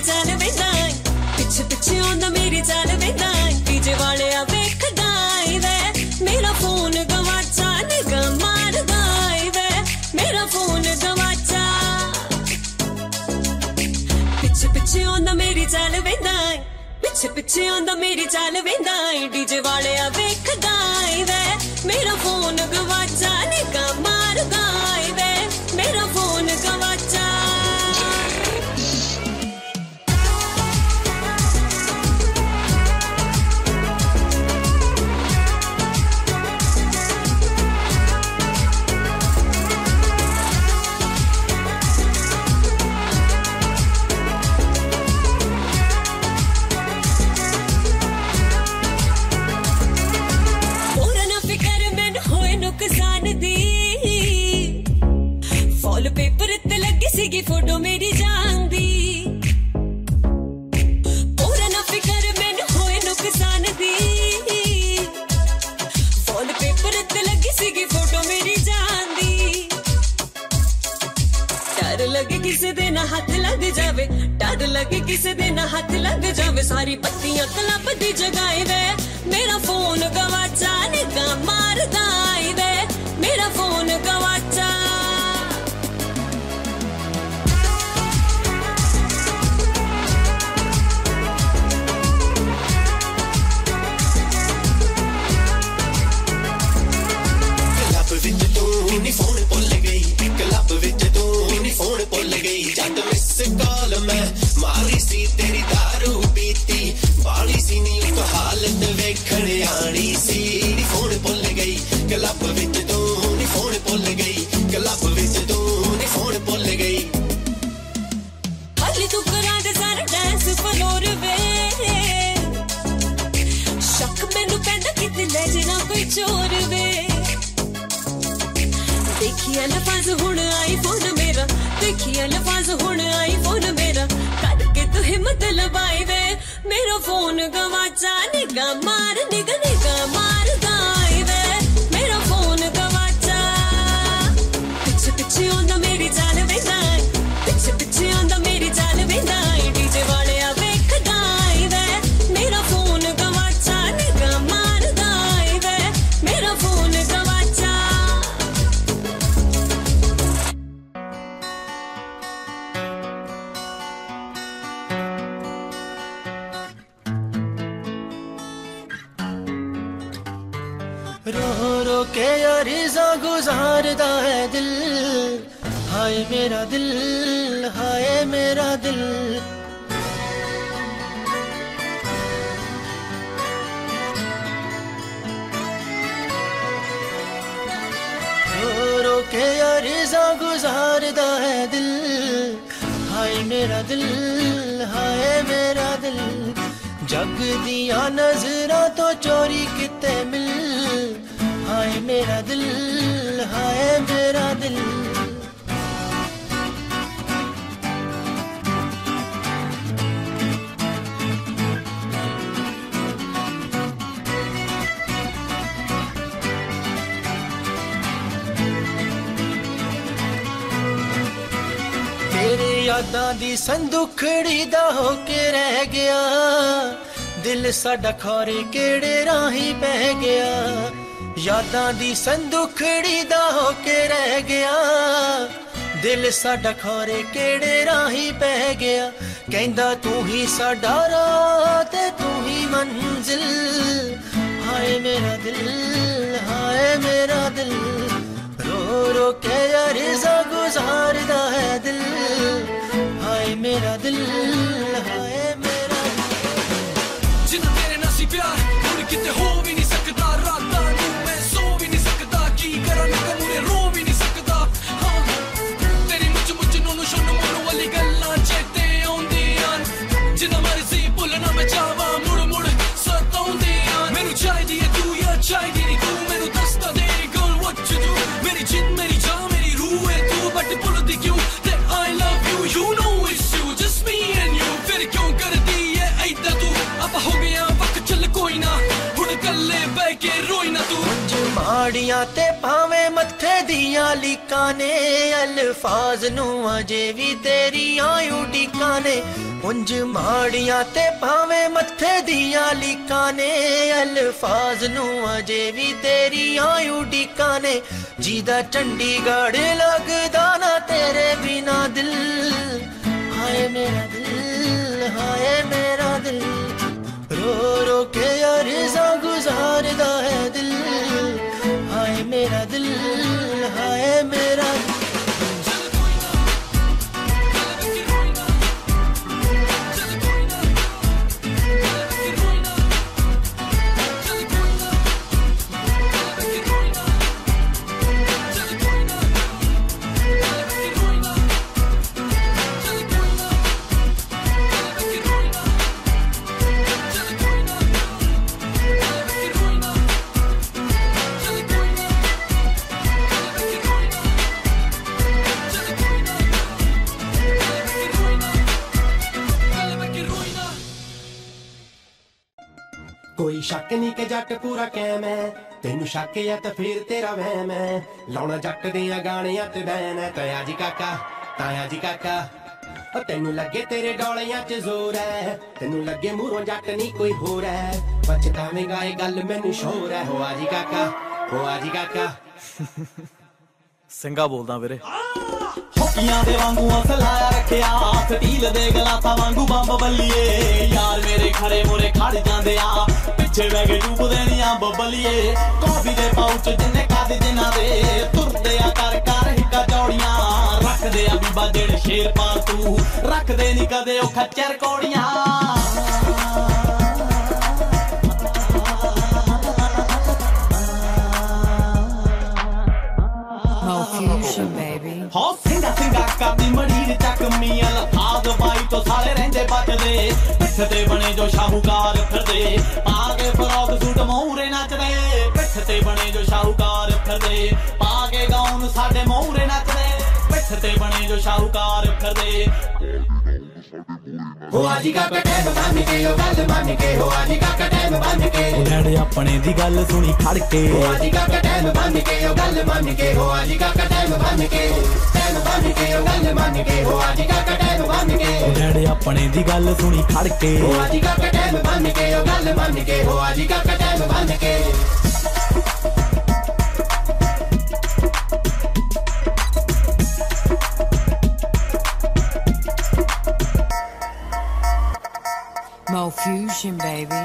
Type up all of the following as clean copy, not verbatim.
मेरी जान वे नाई, पिछ पिछे ओंदा मेरी जान वे नाई। डीजे वाले आ वेख दाई वे, मेरा फोन गवाचा ने गमार दाई वे, मेरा फोन गवाचा। पिछ पिछे ओंदा मेरी जान वे नाई, पिछ पिछे ओंदा मेरी जान वे नाई। डीजे वाले आ वेख दाई वे, मेरा फोन गवाचा ने गमार दाई वे, मेरा फोन गवाचा। पेपर ते लगी सीगी फोटो मेरी जान दी, पूरा ना फिकर मैं होए नुकसान दी। फॉल पेपर ते लगी सीगी फोटो मेरी जान दी, डर लगे किसे दे ना हाथ लग जावे, डर लगे किसे दे ना हाथ लग जावे। सारी पत्तियां कलप दी जगाए वे, मेरा फोन गवाचा ने गमार दाई वे, मेरा फोन गवाचा। देखिए लफाज हुण आईफोन मेरा, देखिए लफाज हुण आईफोन मेरा। करके तू हिम्मत लगाए वे, मेरा फोन गवाचा ने गमार, निगने गमार दाई वे, मेरा फोन गवाचा। पिछे पिछे ओंदा मेरी जान वे नाई, पिछे पिछे ओंदा मेरी जान वे नाई। डीजे वाले आ वेख दाई वे, मेरा फोन गवाचा ने गमार दाई वे, मेरा फोन गवाचा। रो रो के यारिज़ा गुजारदा है दिल, हाय मेरा दिल, हाय मेरा दिल। रो रो के यारिज़ा गुजारदा है दिल, हाय मेरा दिल, हाय मेरा दिल। जग दिया नजरा तो चोरी किते मिल, हाय मेरा दिल, हाय मेरा दिल। तेरे यादां दी संदूखड़ी दा होके रह गया दिल साडा, खौरे केड़े राही पह गया। यादां दी संदूखड़ी दा होके रह गया दिल साडा, खौरे केड़े राही पै गया। कहंदा तू ही साडा राह ते तू ही मंजिल, हाय मेरा दिल, हाय मेरा दिल। रो रो के यारिज़ा गुजारदा है दिल, हाय मेरा दिल, हाय मेरा दिल। जिन्ना तेरे नाल सी प्यार हुण किते हो वी नहीं सकदा, रातां नूं मैं सो वी नहीं सकदा, की करां मैं ते मूरे रो वी नहीं सकदा। हां तेरी मुच मुच नूं शुन मुन वाली गल्लां चेते आउंदियां, जिन्ना मर्जी भुलना मैं चाहां मुड़ मुड़ सताउंदियां। मैनूं चाहिदी ऐ तू यार, चाहिदी ऐ तू, मैनूं दसदा दे गर्ल व्हाट टू डू। मेरी जिंद मेरी जान मेरी रूह ऐ तू, बट भुलदी क्यों that I love you, you know it's you just me and you. फिर क्यों करदी ऐ ऐदा तू, अब हो गया वक्त चल कोई ना, हुण कल्ले बैठ के रोई ना तू। पहाड़ियां ते भावे मत्थे दियां लिकाने अल्फाज नू अजे भी तेरी आयू डिकाने उंज माड़ियां ते भावे मत्थे दियां लिकाने अल्फाज नू अजे भी तेरी आयू डिकाने जीदा चंडीगढ़ लगदा ना तेरे बिना दिल हाय मेरा दिल हाय मेरा दिल रो रो के अर्ज़ा गुजारदा है दिल हाय मेरा दिल हाय मेरा दिल। कोई शक नहीं के जट पूरा कैम है तेनू शक या तो फिर तेरा वहम है लाउना जट दिया गाने ते बैन है ताया जी काका तेनू लगे तेरे डोलिया च जोर है तेनू लगे मूरों जट नहीं कोई होर है पछतावेगा ये गल मैनू शोर है हो आ जी काका सिंगा बोलदा वीरे होपियां दे वांगू असलाया रखिया स्टील दे गलासा वांगू बंब बलिए यार मेरे खरे मोरे खड़ जांदे आ पिछे बह के डूबदे नी अंब बलिए कॉफी दे पाउच जिन्ने काद जिन्ना दे तुरदे आ कर कर हिक्का चौड़ियां रखदे आ बीबा जेड़ शेर पा तू रखदे नी कदे ओ खच्चर कौड़ियां हो सिंगा सिंगा करदी मरीर चक मियां लफाज बाई तो सारे रहंदे बचदे पिट्ठ ते बने जो शाहूकार फिरदे पागे फराक सूट मोहरे नचदे पिट्ठ ते बने जो शाहूकार फिरदे पागे गाउन साडे मोहरे नचदे पिट्ठ ते बने जो शाहूकार फिरदे हो आज का कटे बन के ओ गल बन के हो आज का कटे बन के डैड अपने दी गल सुनी खड़ के हो आज का कटे बन के ओ गल बन के हो आज का डैडी अपने दी गल सुनी खड़ के हो आज का कटैम बन के ओ गल बन के हो आज का कटैम बन के Mo Fusion baby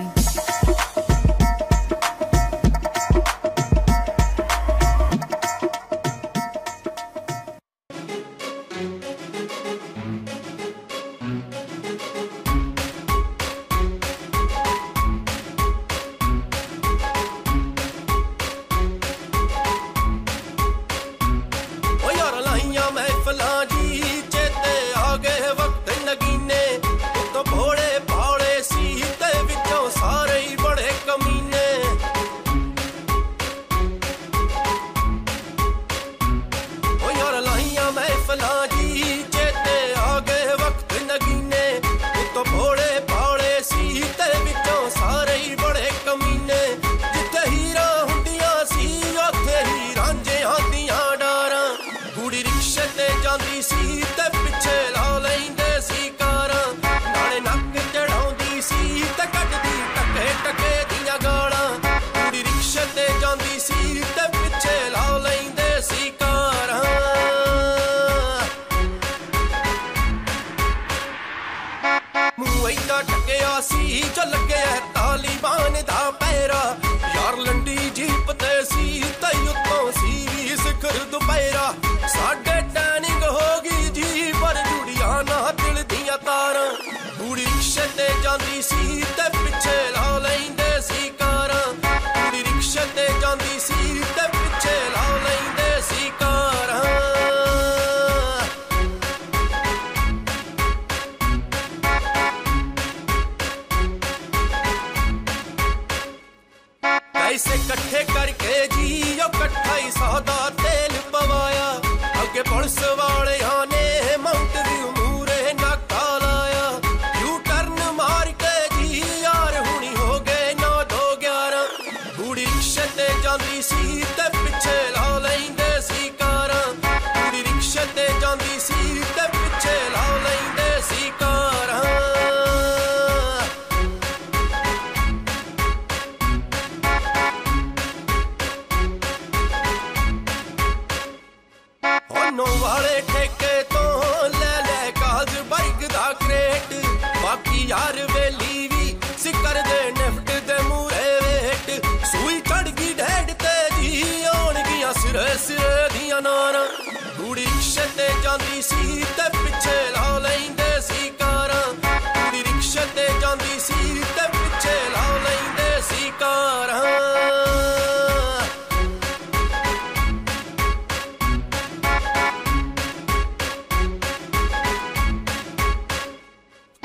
रिक्शे ते जांदी सी ते पिछे ला लैंदे सी कारां। कुड़ी रिक्शे ते जांदी सी ते पिछे ला लैंदे सी कारां।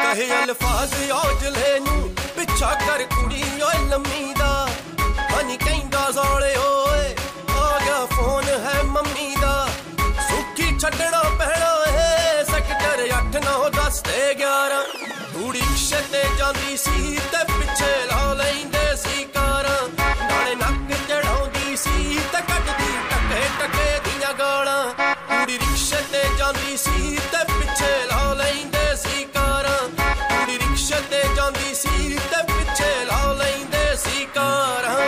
कहे अल्फाज औजले नू पिछा कर कुड़ी ओए लम्मी दा हनी कहंदा जोले ओए आ गया फोन है मम्मी दा। सुखी छड्डना पैना है सेक्टर 8 9 10 ते 11। कुड़ी रिक्शे ते जांदी सी ते पिछे ला लैंदे सी कारां। नाले नक चढ़ाउंदी सी ते कटदी टके टके दियां गालां। कुड़ी रिक्शे ते जांदी सी ते पिछे ला लैंदे सी कारां। ते जांदी सी ते पिछे ला लैंदे सी कारां।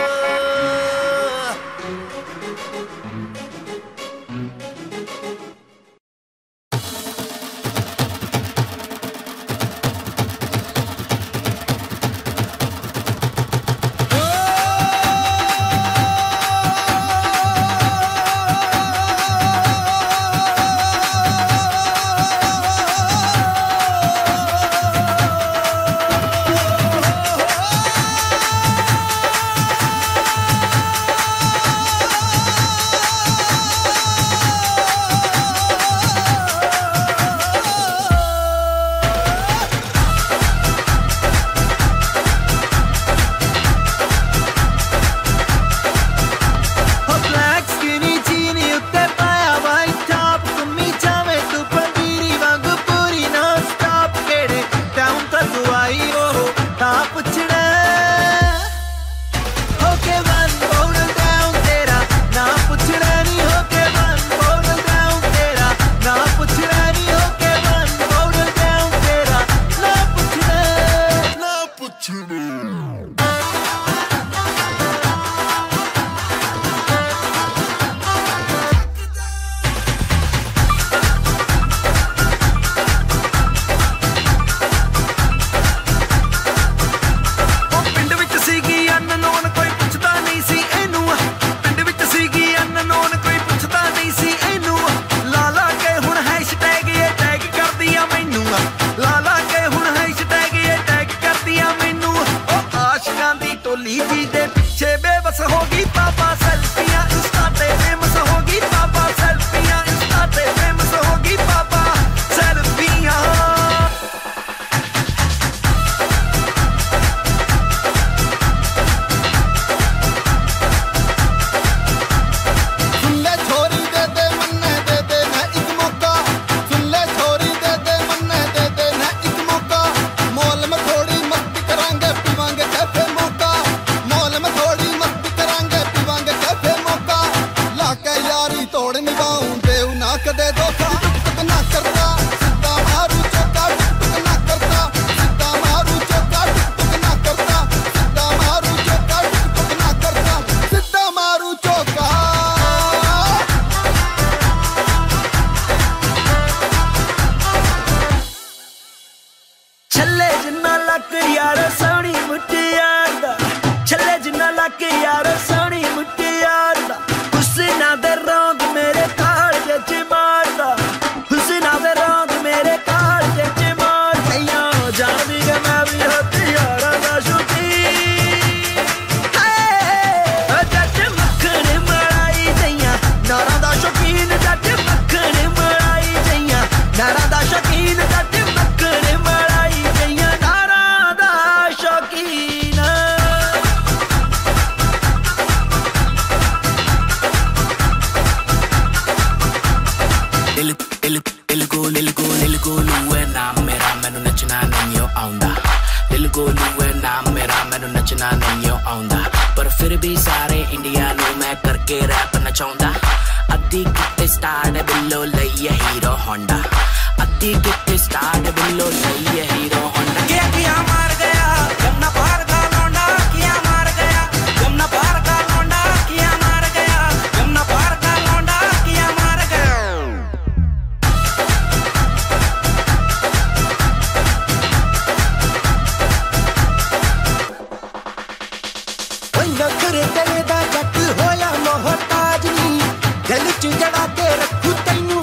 रखू तेनू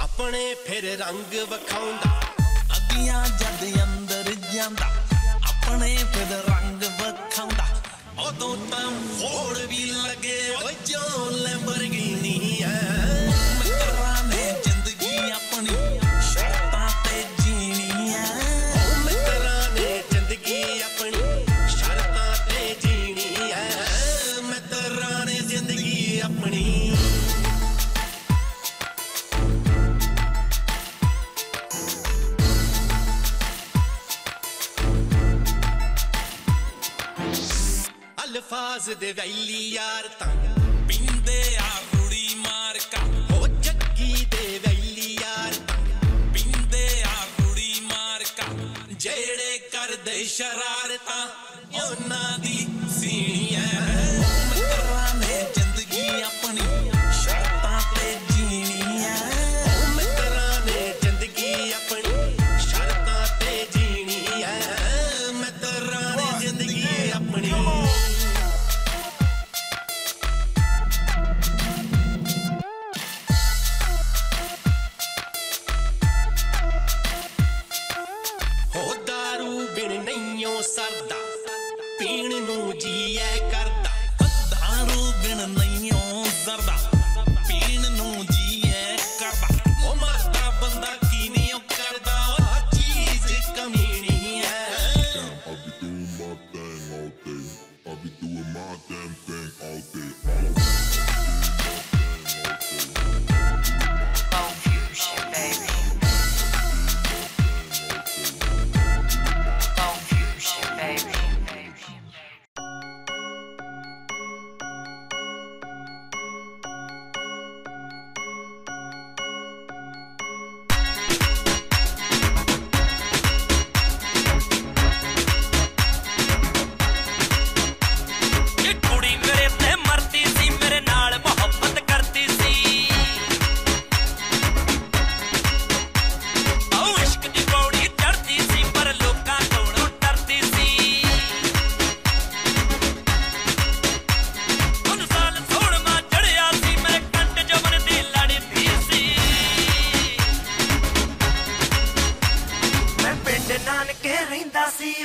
अपने फिर रंग वखाउंदा उदों तां फोड़ भी लगे ओ जो लैम्बोर्गिनी अल्फाज दे वैली यार तां पींदे आ रुड़ी मार का हो जक्की दे वैली यार पींदे आ रुड़ी मार का जेड़े कर दे शरारता ओना दी सीणियां सरदा पीण नू जी ऐ करदा दारू बिन नहीं ओ जरदा पीण नू जी ऐ करदा ओ मरदा बंदा की नहीं ओ करदा ओ चीज कमीनी है I'll be doing my thing all day I'll be doing my damn thing all day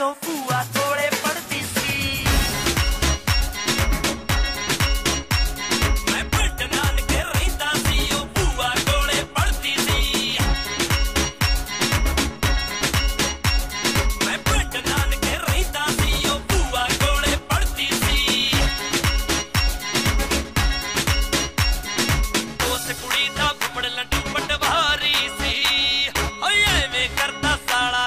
फूआ थोड़े पढ़ती सी मैं पिंड नानके रहिंदा सी ओ फूआ थोड़े पढ़ती सी मैं पिंड नानके रहिंदा सी ओ फूआ थोड़े पढ़ती सी उस कुड़ी दा फुफड़ लड्डू पटवारी सी ओ एवें करदा साला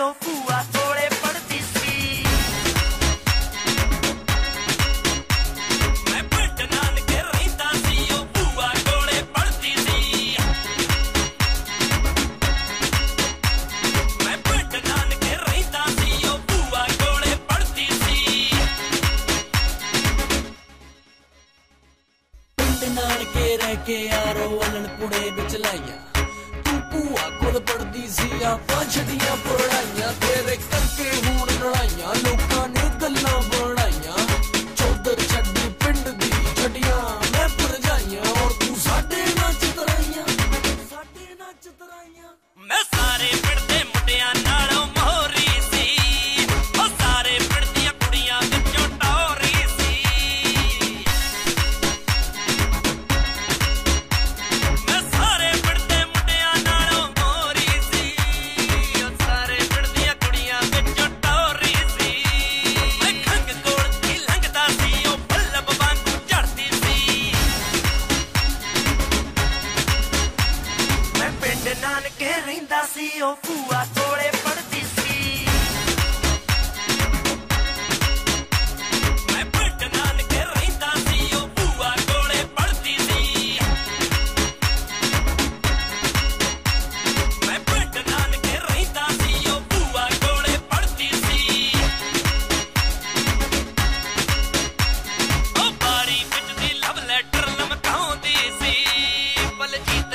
ओ फूआ थोड़े पढ़ती सी मैं पिंड नानके रहिंदा सी ओ फूआ थोड़े पढ़ती सी मैं पिंड नानके रहिंदा सी ओ फूआ थोड़े पढ़ती सी पिंड नानके रह के यारो वलन पुणे विच लाइया भूआ कोल पढ़दी सी आपां छड़ियां पढ़ाइयां तेरे करके हुण लड़ाइयां लोकां ने गल्लां बनाइयां चौधर छड्डी पिंड दी छड्डियां मैं भरजाइयां और तू साडे नाल चितराइयां मैं सारे पिंड दे मुंडियां नालों मोहरी सी ओ सारे पिंड दियां कुड़ियां विचों टोरी सी मैं सारे ओ फूआ थोड़े पढ़ती सी मैं पिंड नानके रहिंदा सी ओ फूआ थोड़े पढ़ती सी मैं पिंड नानके रहिंदा सी ओ फूआ थोड़े पढ़ती सी ओ बारी विच दी लव लैटर लमकाउंदी सी बलजीत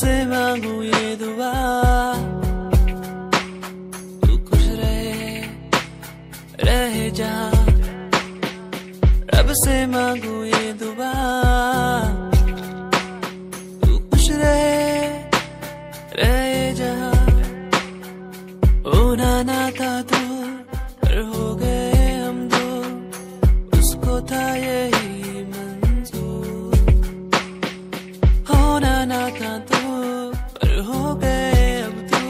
से मांगू ये दुआ तू खुश रहे रहे जा, रब से मांगू ये दुआ तू खुश रहे रहे जा। ओ नाना था तू पर हो गए हम दो, उसको था यही था तू पर हो गए अब तू,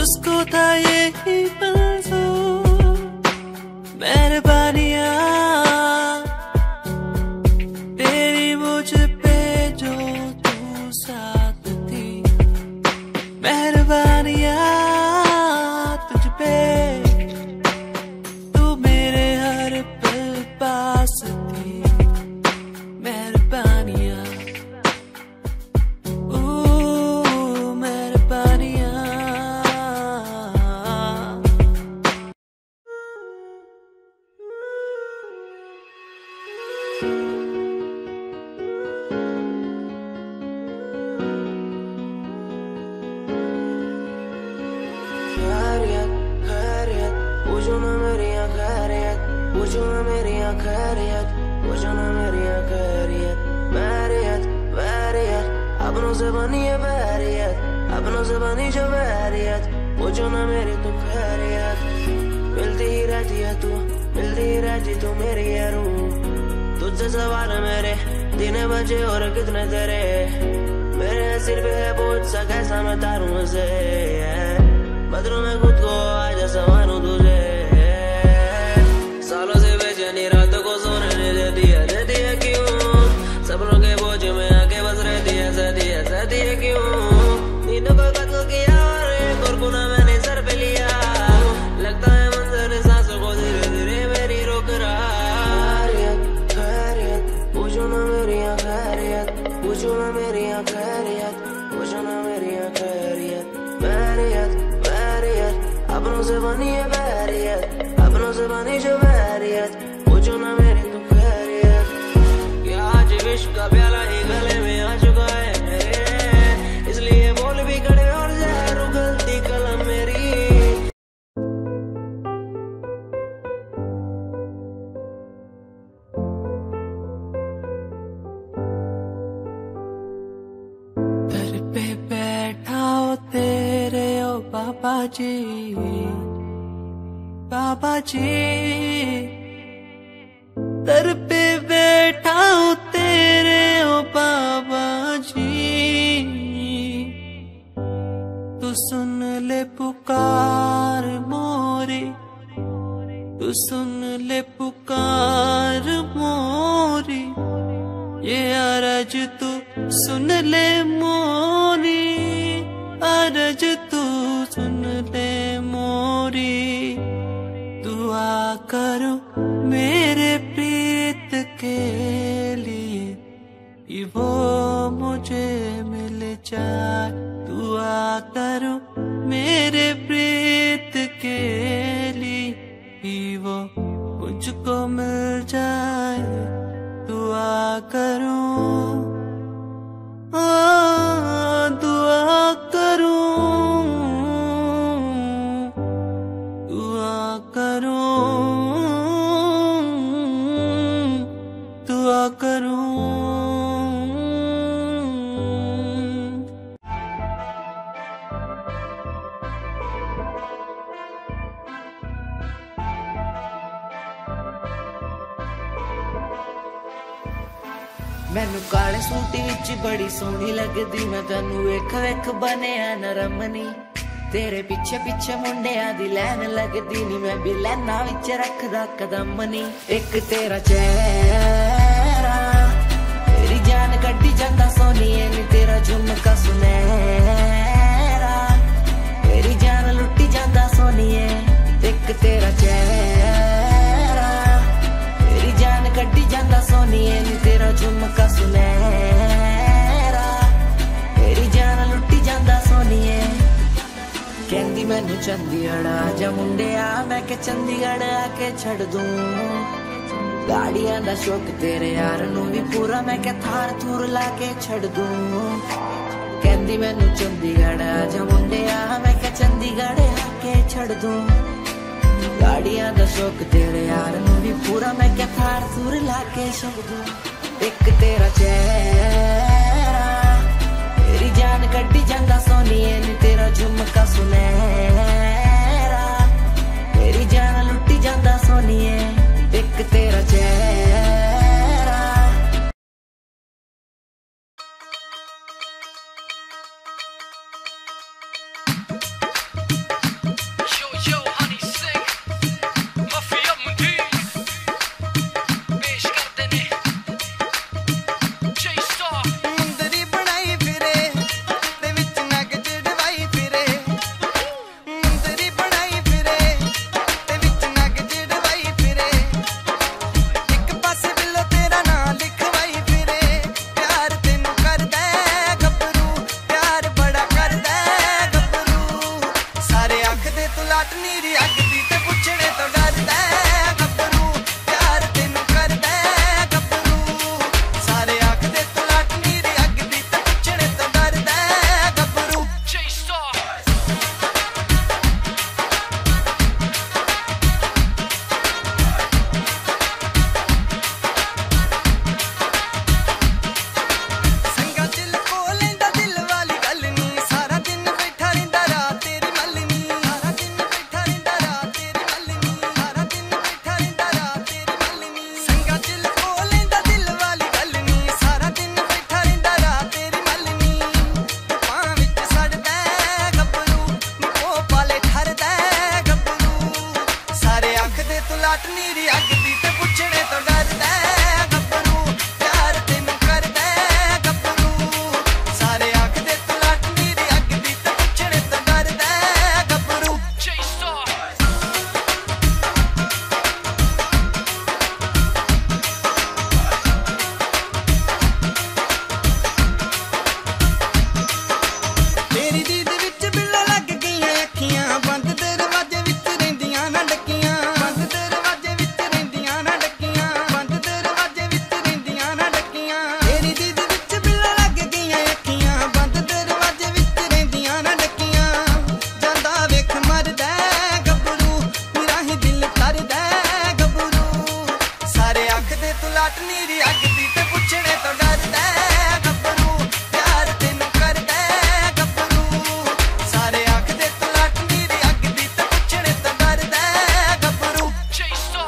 उसको था यही मंजूर। मेहरबानियाँ तेरी मुझ पे जो तू साथ थी, मेहरबानियाँ तुझ पे तू मेरे हर पल पास थी, मेहरबानियाँ कदम नी एक तेरा चेहरा तेरी जान कटी जाता सोनिए नी, तेरा झुमका सुनहरा तेरी जान लुटी जाता सोनिए, एक तेरा चेहरा तेरी जान कटी जाता सोनिए नी, तेरा झुमका सुनहरा तेरी जान लुटी जाता सोनिए। कहती मैनू चंडीगढ़ आजा मुंडिया, मैं के चंडीगढ़ आके छड़ दूं। गाड़ियां दा शौक तेरे यार नू भी पूरा मैं क्या थार थूर लाके छड़ दूं। कहंदी मैनू चंडीगढ़ आजा मुंडिया मैं क्या चंडीगढ़ आके छड़ दूं। गाड़ियां दा शौक तेरे यार नू भी पूरा मैं क्या थार थूर लाके छड़ दूं। एक तेरा चेहरा तेरी जान कड्डी जांदा सोनिए नी तेरा झुमका सुनहरा तेरी जान लुटी जांदा सोनिए। एक तेरा चेहरा yo yo honey sick mafia mundi पेश करते ने J Star मुंदरी बनाई फिरे दे विच नग जड़वाई फिरे मुंदरी बनाई फिरे दे विच नग जड़वाई फिरे। एक पासे बिलो तेरा ना लिखवाई फिरे प्यार तेनू कर दे गबरू प्यार बड़ा कर दे गबरू। सारे आखदे तू लाट नीरी अगदी ते पुछणे तो डर दे गबरू प्यार तेनू कर दे गबरू। सारे आखदे तू लाट नीरी अगदी ते पुछणे तो डर दे गबरू। J Star संगा दिल कोलें दा दिल वाली गल नी सारा दिन बैठा रहिंदा रात तेरी मलनी सारा दिन बैठा रहिंदा रात तेरी मलनी सारा दिन बैठा रहिंदा रात तेरी मलनी। संगा दिल कोलें दा दिल वाली गल नी सारा दिन बैठा रहिंदा रात तेरी मलनी। पां विच सड़दा गबरू नी ओ पाले ठरदा गबरू। सारे आखदे तू लाट नीरी अगदी ते पुछणे तो डरदा गबरू प्यार तेनू करदा गबरू। सारे आखदे तू लाट नीरी अगदी ते पुछणे तो डरदा गबरू। J Star तेरी दीद विच बिल्ला लग गईयां अखियां बंद दरवाजे विच रहिंदियां ना डकियां बंद दरवाजे विच रहिंदियां ना डकियां बंद दरवाजे विच रहिंदियां ना डकियां। तेरी दीद विच बिल्ला लग गईयां अखियां बंद दरवाजे विच रहिंदियां ना डकियां। जांदा वेख मरदा गबरू मेरा ही दिल करदा गबरू। सारे आखदे तू लाट नीरी अगदी ते पुछणे तो डरदा गबरू प्यार तेनू करदा गबरू। सारे आखदे तू लाट नीरी अगदी ते पुछणे तो डरदा गबरू। J Star चुप चुप रह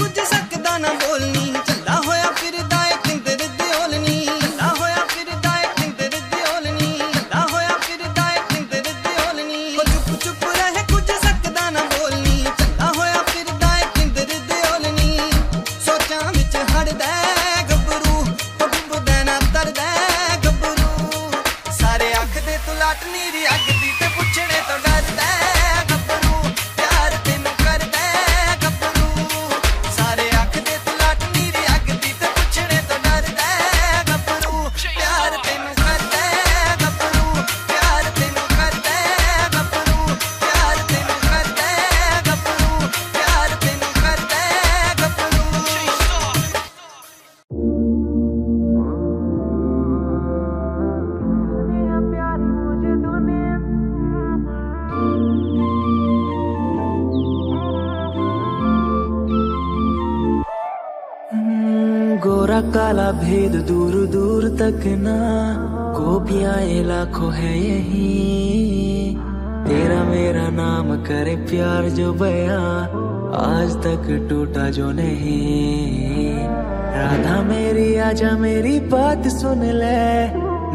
कुछ सकदा ना बोलनी झल्ला होया फिरदा ए किंदर दिओलनी झल्ला होया फिरदा ए किंदर दिओलनी झल्ला होया फिरदा ए किंदर दिओलनी। ओ चुप चुप रह कुछ सकदा ना बोलनी झल्ला होया फिरदा ए किंदर दिओलनी। सोचां विच हड़दा गबरू ओ डुबदा ना तरदा गबरू। सारे आखदे तू लाट नीरी अगदी ते पुछणे तो डरदा गबरू प्यार तेनू करदा गबरू। सारे आखदे तू लाट नीरी अगदी ते पुछणे तो डरदा गबरू प्यार तेनू करदा गबरू प्यार तेनू करदा गबरू प्यार तेनू करदा गबरू प्यार तेनू करदा गबरू। J Star दुनिया प्यारी मुझे दुनिया गोरा काला भेद दूर दूर तक ना गोपियां ये लाखों है यही। तेरा मेरा नाम करे प्यार जो बया आज तक टूटा जो नहीं। राधा मेरी आजा मेरी बात सुन ले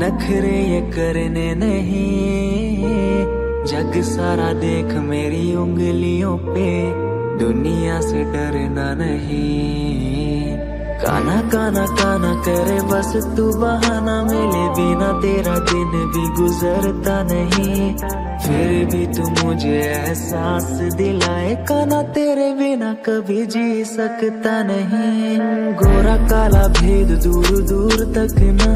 नखरे ये करने नहीं। जग सारा देख मेरी उंगलियों पे दुनिया से डरना नहीं। काना काना काना करे बस तू बहाना मिले बिना तेरा दिन भी गुजरता नहीं। फिर भी तू मुझे एहसास दिलाए का ना तेरे बिना कभी जी सकता नहीं। गोरा काला भेद दूर दूर तक ना,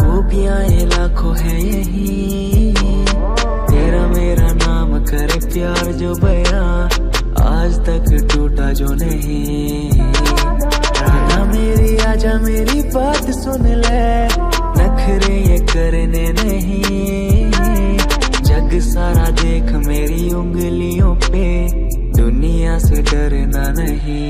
खूबियां लाखों है यही। तेरा मेरा नाम करे प्यार जो बया, आज तक टूटा जो नहीं। राधा मेरी आजा मेरी बात सुन ले, नखरे ये करने नहीं। जग सारा देख मेरी उंगलियों पे, दुनिया से डरना नहीं।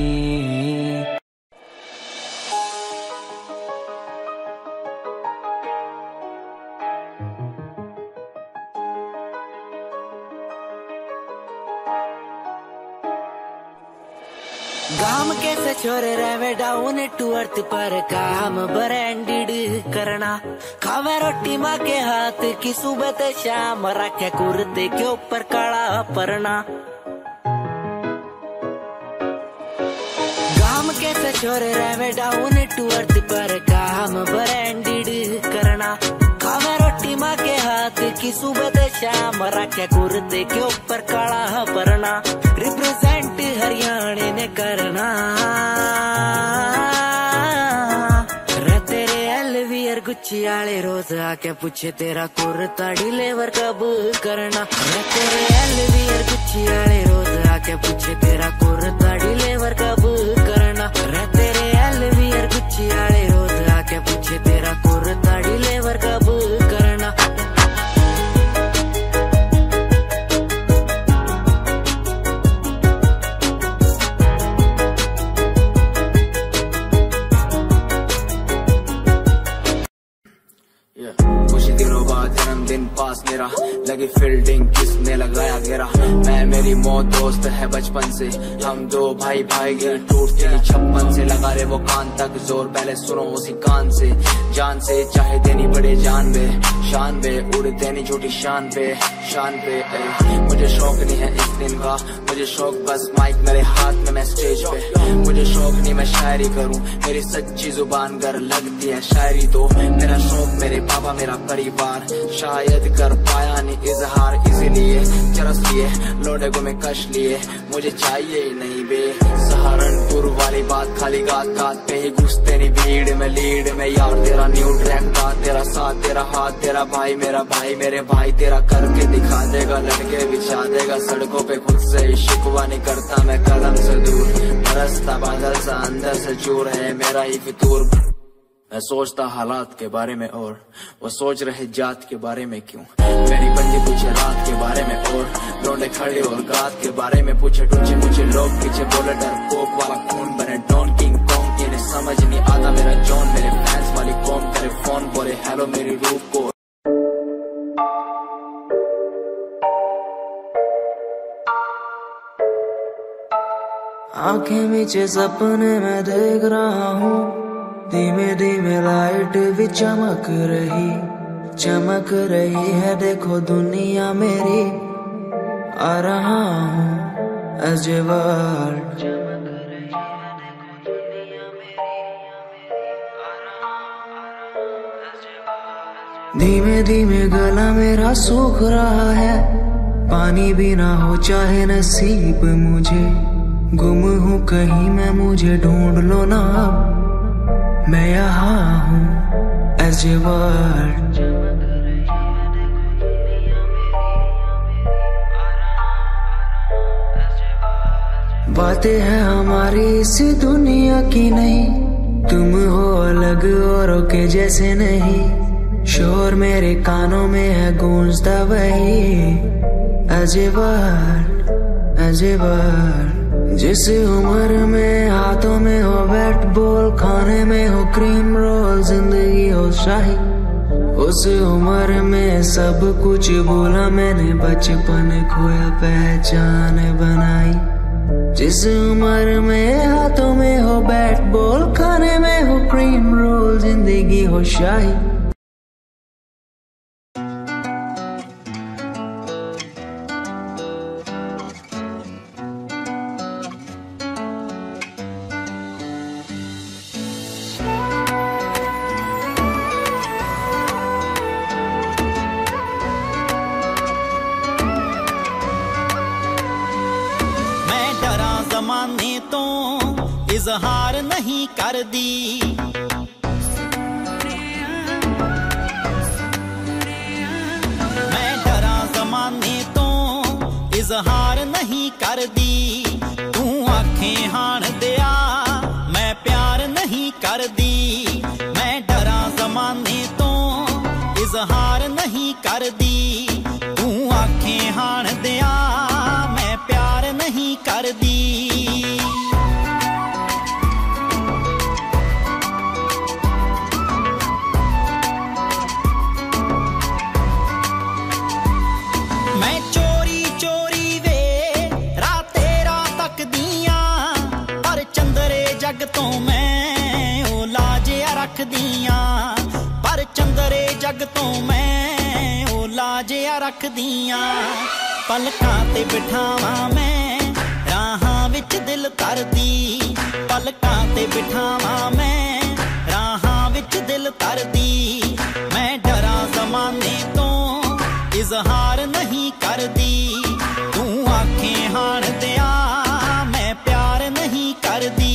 गाम कैसे छोरे रहे डाउन टू अर्थ पर काम ब्रांडेड करना। खावे रोटी माँ के हाथ की सुबह ते शाम, रखे कुर्ते के ऊपर काला परना। गाम कैसे छोरे रहे डाउन टू अर्थ पर काम ब्रांडेड करना। खावे रोटी माँ के हाथ की सुबह ते शाम, रखे कुर्ते के ऊपर काला परना। रिप्रेजेंट हरियाणा ने करना, तेरे एलवीआर गुच्ची आले रोज आके पूछे तेरा कुर्ता डिलीवर कब करना। तेरे एलवीआर गुच्ची आले रोज आके पूछे तेरा कुर्ता डिलीवर कब करना। तेरे एलवीआर गुच्ची आले रोज आके पूछे तेरा कुर्ता डिलीवर कब करना। पास मेरा लगी फील्डिंग, किसने लगाया घेरा। मैं मेरी मौत दोस्त है बचपन से, हम दो भाई भाई गिर टूटते हैं छप्पन से। लगा रहे वो कान तक जोर, पहले सुनो उसी कान से। जान से चाहे देनी बड़े जान बे, शान बे उड़ देनी छोटी शान पे, शान पे। मुझे शौक नहीं है इस दिन का, मुझे शौक बस माइक मेरे हाथ में मैं स्टेज पे। मुझे शौक नहीं मैं शायरी करूँ, मेरी सच्ची जुबान गर लगती है शायरी तो। मेरा शौक मेरे बाबा मेरा परिवार, शायद कर पाया नहीं इजहार। इसीलिए चरस लिए लोडे को मैं कश लिए, मुझे चाहिए नहीं बे। सहारनपुर वाली बात खाली गात गात पे ही घुसते नहीं भीड़ में लीड में। यार तेरा न्यू ट्रैक का, तेरा साथ तेरा हाथ तेरा भाई मेरा भाई मेरे भाई। तेरा करके दिखा देगा लड़के बिछा देगा सड़कों पे, खुद से ही शिकवा नहीं करता मैं कलम से दूर। बरसता बादल सा अंदर से चूर है मेरा ही फितूर। मैं सोचता हालात के बारे में और वो सोच रहे जात के बारे में। क्यों मेरी बंदी पूछे रात के बारे में और रोने खड़े और गात के बारे में। पूछे टूचे मुझे लोग पीछे बोले डरपोक वाला खून बने डॉन किंग कॉन्ग। इन्हें समझ नहीं आता मेरा जॉन, मेरे फैंस वाली कॉम करे फोन बोले हेलो मेरी रूह को। आंखें मीचे सपने में देख रहा हूँ, धीमे धीमे लाइट भी चमक रही है। देखो दुनिया मेरी आ रहा हूँ अजवार। धीमे धीमे गला मेरा सूख रहा है, पानी भी ना हो चाहे नसीब मुझे। गुम हूँ कहीं मैं, मुझे ढूंढ लो ना अब, मैं यहाँ हूँ अजवार। बातें हैं हमारी इस दुनिया की नहीं, तुम हो अलग औरों के जैसे नहीं। शोर मेरे कानों में है गूंजता वही अजवार अजवार। जिस उम्र में हाथों में हो बैट बॉल, खाने में हो क्रीम रोल, जिंदगी हो शाही। उस उम्र में सब कुछ बोला मैंने, बचपन खोया पहचान बनाई। जिस उम्र में हाथों में हो बैट बॉल, खाने में हो क्रीम रोल, जिंदगी हो शाही। इजहार नहीं कर दी। मैं डरा जमाने तो इजहार नहीं कर दी। तू आंखें हाण दिया मैं प्यार नहीं कर दी। मैं डरा जमाने तो इजहार नहीं कर दी। तू आंखें हाण दिया मैं प्यार नहीं कर दी। पर चंदरे जग तो मैं ओ लाजिया रख दिया। पलकां ते बिठावा मैं राहां विच दिल तर दी। पलकां ते बिठावा मैं राहां विच दिल तर दी। मैं डरा जमाने तो इजहार नहीं कर दी। तू आंखें हाण दिया मैं प्यार नहीं कर दी।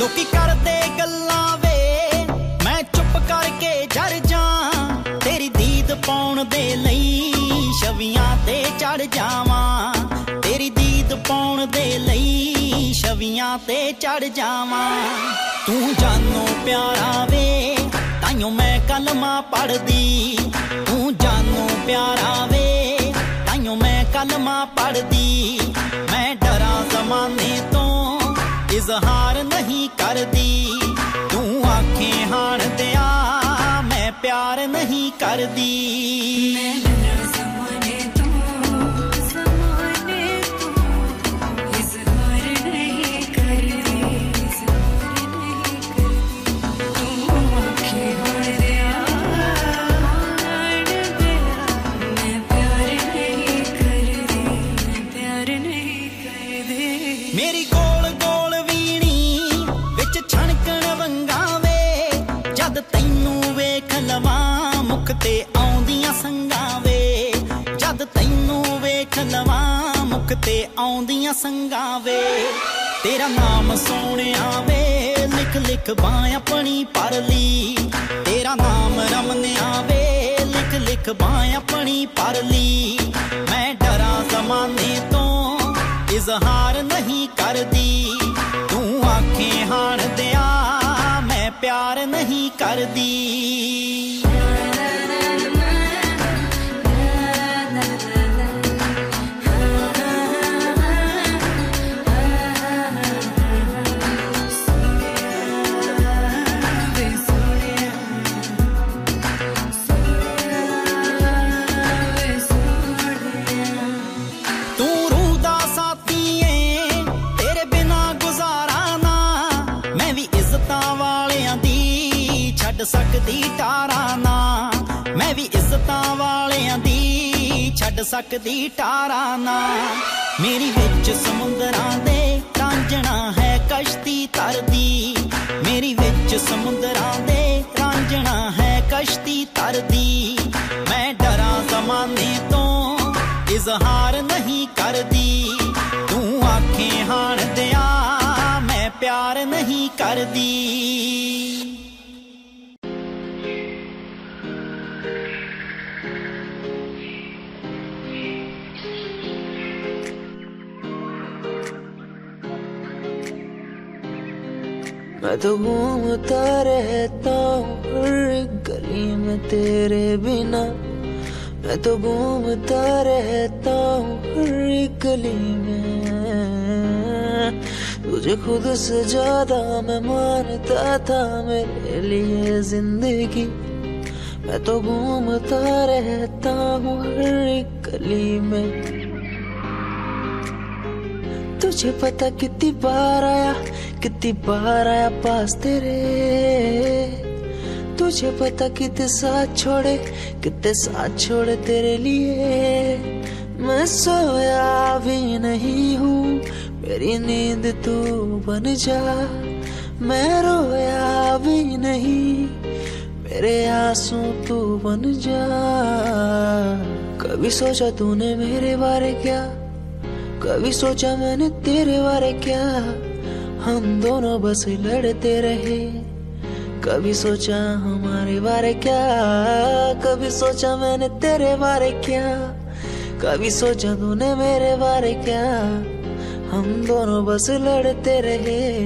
लोकी करते गल्लां वे मैं चुप करके जर जां। तेरी दीद पाउण दे लई छवियां ते चढ़ जावां। तेरी दीद पाउण दे लई छवियां ते चढ़ जावां। तू जानो प्यारा वे ताइयों मैं कलमा पढ़दी। तू जानो प्यारा वे ताइयों मैं कलमा पढ़दी। मैं डरा जमाने तो इजहार नहीं कर दी। तू आंखें हाण दिया मैं प्यार नहीं कर दी। मैं डरा जमाने तो इजहार नहीं कर दी। तू आंखें हाण दिया मैं प्यार नहीं कर दी। मैं प्यार नहीं कर दी। मेरी गोल गोल जद तैनू वेख लवा मुख ते आउंदियां संगां वे। तेरा नाम सोनिया वे लिख लिख बां अपनी परली। तेरा नाम रमनिया वे लिख लिख बां अपनी परली। मैं डरा जमाने तो इजहार नहीं कर दी। तू आंखें हाण दिया मैं प्यार नहीं कर दी। सकती टारा ना मैं भी इज्जतां वालियां दी छड्ड सकती टारा ना। मेरी विच समुंदरां दे रांझणा है कश्ती तरदी। मेरी विच समुंदरां दे रांझणा है कश्ती तरदी। मैं डरा जमाने तो इजहार नहीं कर दी। तू आंखें हाण दिया मैं प्यार नहीं कर दी। मैं तो घूमता रहता हूँ हर गली में तेरे बिना। मैं तो घूमता रहता हूँ हर गली में। तुझे खुद से ज्यादा मैं मानता था मेरे लिए जिंदगी। मैं तो घूमता रहता हूँ हर गली में। तुझे पता कितनी बार आया पास तेरे। तुझे पता कितने साथ छोड़े तेरे लिए। मैं सोया भी नहीं हूँ, मेरी नींद तू बन जा। मैं रोया भी नहीं, मेरे आंसू तू बन जा। कभी सोचा तूने मेरे बारे क्या, कभी सोचा मैंने तेरे बारे क्या। हम दोनों बस लड़ते रहे, कभी सोचा हमारे बारे क्या, कभी सोचा मैंने तेरे बारे क्या, कभी सोचा तूने मेरे बारे क्या। हम दोनों बस लड़ते रहे,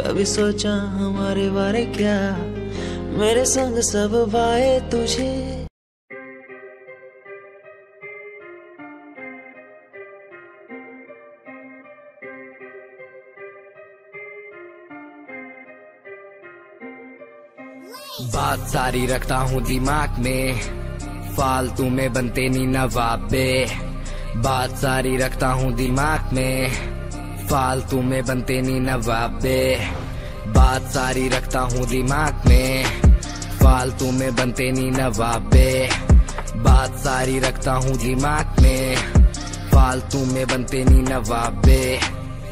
कभी सोचा हमारे बारे क्या। मेरे संग सब भाए तुझे। बात सारी रखता हूँ दिमाग में, फालतू में बनते नी नवाबे। बात सारी रखता हूँ दिमाग में, फालतू में बनते नी नवाबे। बात सारी रखता हूँ दिमाग में, फालतू में बनते नी नवाबे। बात सारी रखता हूँ दिमाग में, फालतू में बनते नी नवाबे।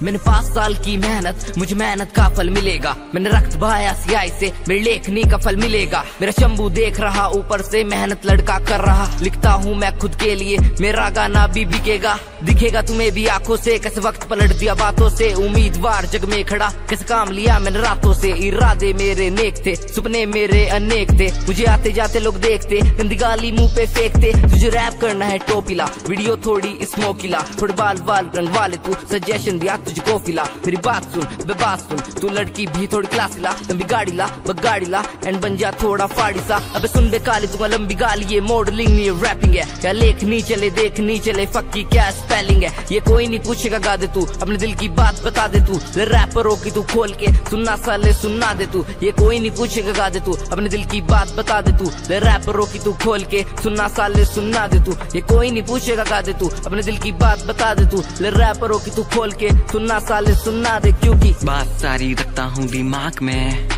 मैंने 5 साल की मेहनत, मुझे मेहनत का फल मिलेगा। मैंने रक्त बहाया स्याही से, मेरी लेखनी का फल मिलेगा। मेरा शंभू देख रहा ऊपर से, मेहनत लड़का कर रहा। लिखता हूँ मैं खुद के लिए, मेरा गाना भी बिकेगा। दिखेगा तुम्हें भी आंखों से, कैसे वक्त पलट दिया बातों से। उम्मीदवार जग में खड़ा, कैसे काम लिया मैंने रातों से। इरादे मेरे नेक थे, सपने मेरे अनेक थे। मुझे आते जाते लोग देखते, गंदी गाली मुँह पे फेंकते। तुझे रैप करना है टोपिला, वीडियो थोड़ी स्मोकिला। थोड़े बाल बाल रंग वाले, तू सजेशन दिया तुझको फिला। मेरी बात सुन बेबात सुन, तू लड़की भी थोड़ी क्लास ला। लंबी गाड़ी ला बगाड़ी ला, एंड बन जा थोड़ा फाड़ी सा। अबे सुन बे काली, तुम्हारा लंबी गाली ये मॉडलिंग नहीं रैपिंग है। क्या लेखनी चले देखनी चले, फक्की क्या स्पेलिंग है। ये कोई नहीं पूछेगा गा दे तू, अपने दिल की बात बता दे तू। रैपरों की तू खोल के सुनना साले सुनना दे तू। ये कोई नहीं पूछेगा गा दे तू, अपने दिल की बात बता दे तू। रैपरों की तू खोल के सुनना साले सुनना दे तू। ये कोई नहीं पूछेगा गा दे तू, अपने दिल की बात बता दे तू। रैपरों की तू खोल के सुनना साले सुनना दे क्योंकि। बात सारी रखता हूँ दिमाग में,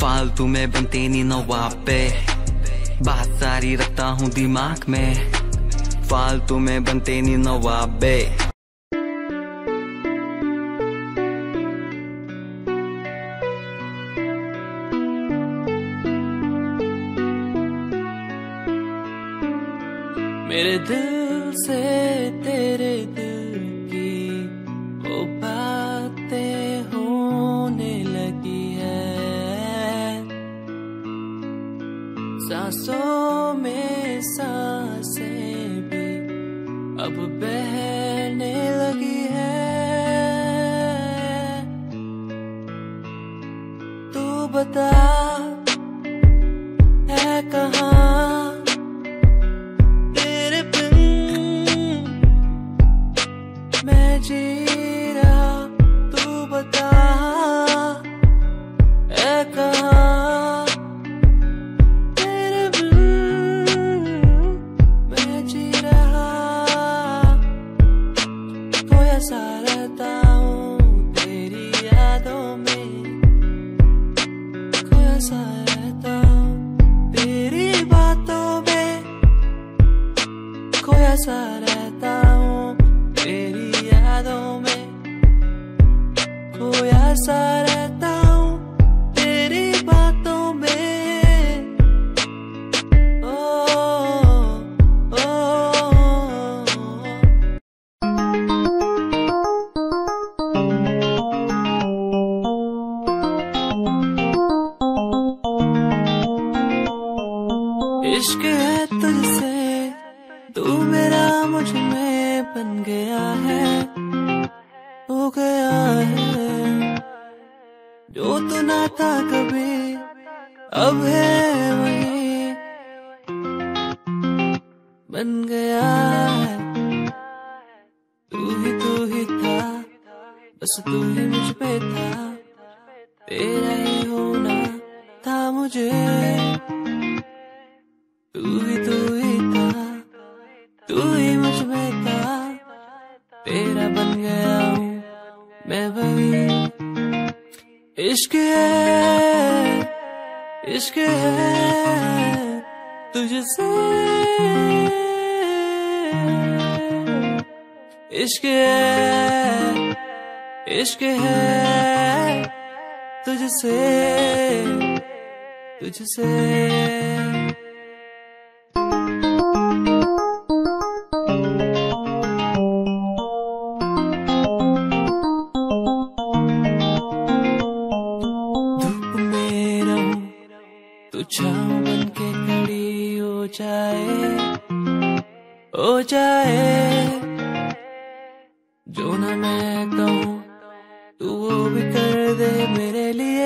फालतू में बनते नी नवाबे। बात सारी रखता हूँ दिमाग में, फालतू में बनते नी नवाबे। मेरे दिल से तेरे दिल सांसों में सांसें भी अब बहने लगी है। तू बता है कहाँ तेरे बिन मैं जी रहा। तू बता है कहाँ रहता हूँ तेरी यादों में, खोया सा रहता हूँ तेरी बातों में। ओ, ओ, ओ, ओ। इश्क है तुझसे, तू मेरा मुझ में बन गया है, हो गया है। जो तू ना था कभी अब है वही, बन गया है। तू ही था, बस तू ही मुझ पे था। तेरा ही होना था मुझे, तू ही था, तू ही मुझ में था। तेरा बन गया हूँ मैं वही। इश्क है, इश्क है तुझसे। इश्क है, इश्क है तुझसे, तुझसे। धूप में रहूं तू छाँव बन के खड़ी हो जाए, हो जाए। जो ना मैं कहूँ तू वो भी कर दे मेरे लिए।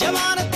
जवान